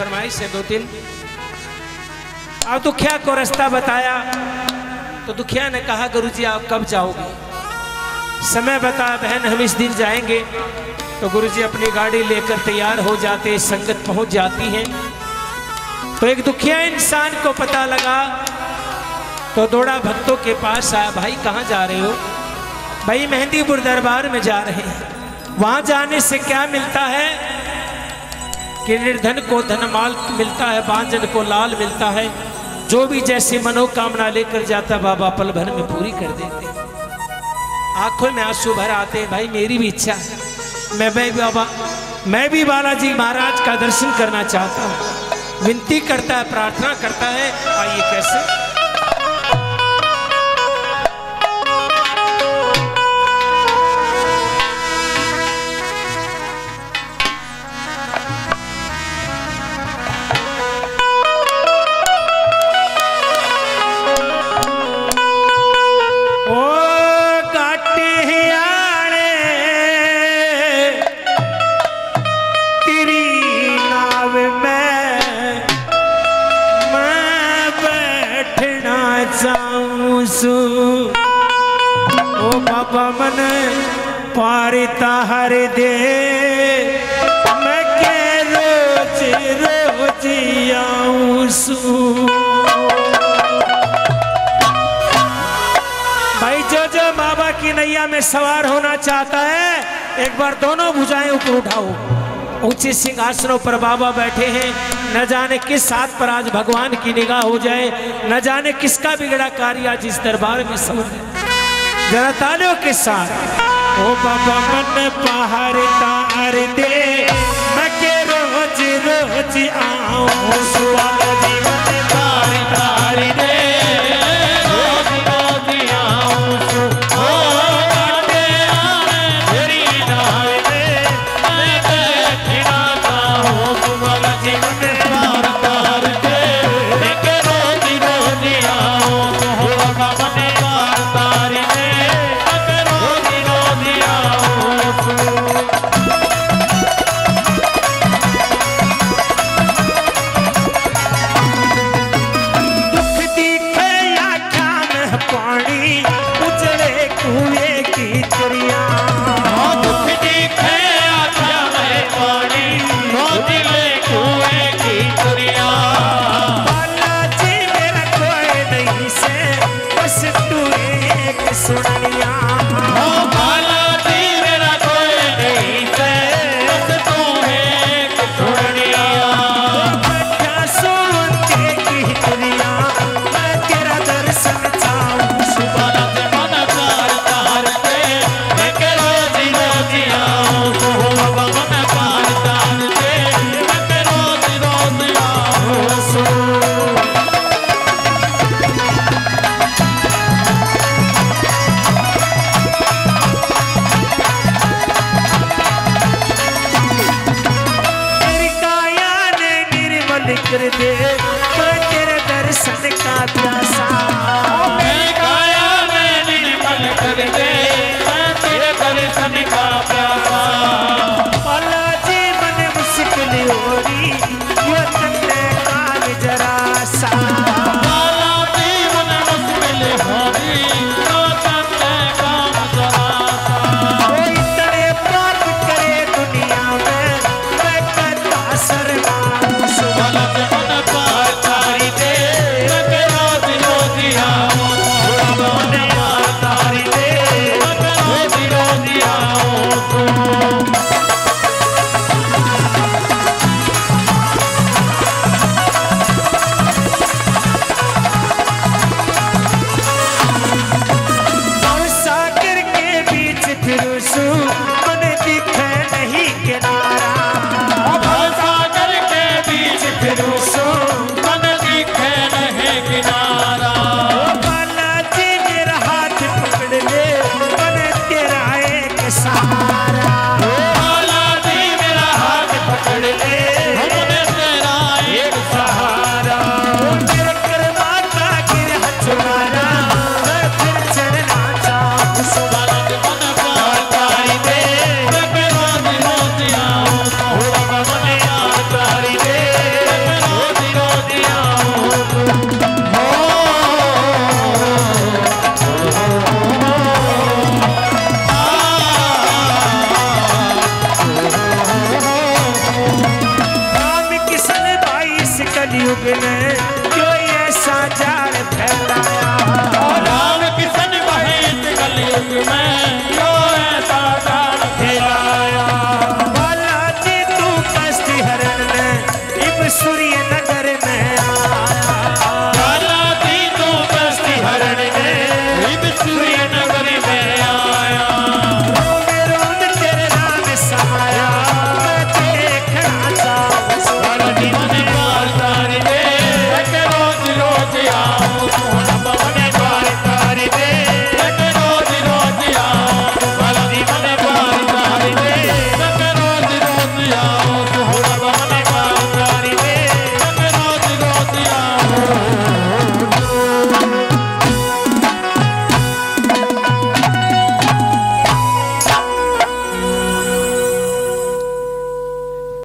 फरमाइश है दो तीन। और दुखिया को रास्ता बताया तो दुखिया ने कहा गुरुजी आप कब जाओगे, समय बता बहन हम इस दिन जाएंगे। तो गुरुजी अपनी गाड़ी लेकर तैयार हो जाते, संगत पहुंच जाती है। तो एक दुखिया इंसान को पता लगा तो दौड़ा भक्तों के पास आया, भाई कहाँ जा रहे हो? भाई मेहंदीपुर दरबार में जा रहे हैं। वहां जाने से क्या मिलता है कि निर्धन को धनमाल मिलता है, बांझन को लाल मिलता है। जो भी जैसी मनोकामना लेकर जाता बाबा पल भर में पूरी कर देते। आंखों में आंसू भर आते, भाई मेरी भी इच्छा है, मैं भी बालाजी महाराज का दर्शन करना चाहता हूँ। विनती करता है, प्रार्थना करता है। आइए कैसे पारिता हर दे मैं के रोज रोज आऊं सू। भाई जो जो बाबा की नैया में सवार होना चाहता है एक बार दोनों भुजाएं ऊपर उठाओ। ऊंचे सिंहासनों पर बाबा बैठे हैं, न जाने किस हाथ पर आज भगवान की निगाह हो जाए, न जाने किसका बिगड़ा कार्य आज इस दरबार में समझ जरा तालियों के साथ। ओ बाबा मन पहाड़ता हर दे मैं के रोज रोज आऊं सुवाला जी मन पहाड़ता हर दे रोज रोज आऊं सु ओ काटे आने तेरी नाव दे मैं बैठना चाहूं सुवाला जी मन पहाड़ता हर दे मैं के रोज रोज आऊं ओ बाबा मन पहाड़ता हर दे। युग ने जो ये साजार फैलाया, राम किशन बहत कलयुग में जो ये साजार फैलाया। बाला ने तू कष्ट हरण ने इब सूर्य